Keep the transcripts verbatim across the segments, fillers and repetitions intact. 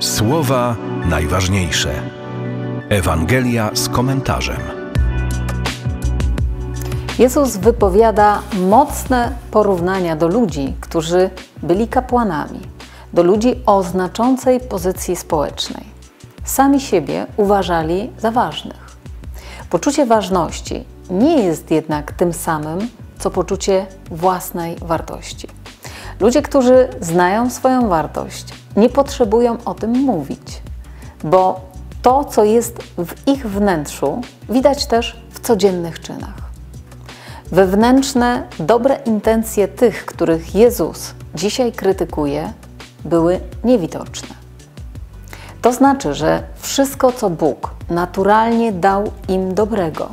Słowa najważniejsze. Ewangelia z komentarzem. Jezus wypowiada mocne porównania do ludzi, którzy byli kapłanami, do ludzi o znaczącej pozycji społecznej. Sami siebie uważali za ważnych. Poczucie ważności nie jest jednak tym samym, co poczucie własnej wartości. Ludzie, którzy znają swoją wartość, nie potrzebują o tym mówić, bo to, co jest w ich wnętrzu, widać też w codziennych czynach. Wewnętrzne, dobre intencje tych, których Jezus dzisiaj krytykuje, były niewidoczne. To znaczy, że wszystko, co Bóg naturalnie dał im dobrego,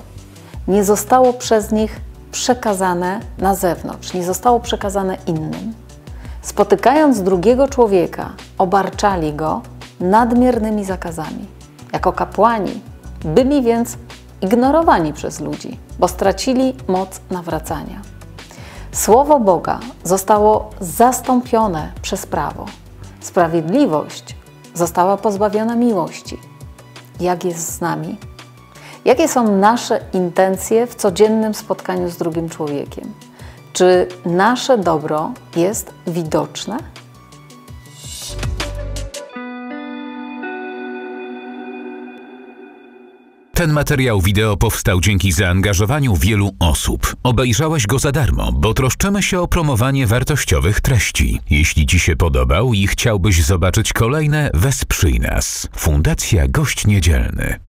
nie zostało przez nich przekazane na zewnątrz, nie zostało przekazane innym. Spotykając drugiego człowieka, obarczali go nadmiernymi zakazami. Jako kapłani byli więc ignorowani przez ludzi, bo stracili moc nawracania. Słowo Boga zostało zastąpione przez prawo. Sprawiedliwość została pozbawiona miłości. Jak jest z nami? Jakie są nasze intencje w codziennym spotkaniu z drugim człowiekiem? Czy nasze dobro jest widoczne? Ten materiał wideo powstał dzięki zaangażowaniu wielu osób. Obejrzałeś go za darmo, bo troszczymy się o promowanie wartościowych treści. Jeśli Ci się podobał i chciałbyś zobaczyć kolejne, wesprzyj nas. Fundacja Gość Niedzielny.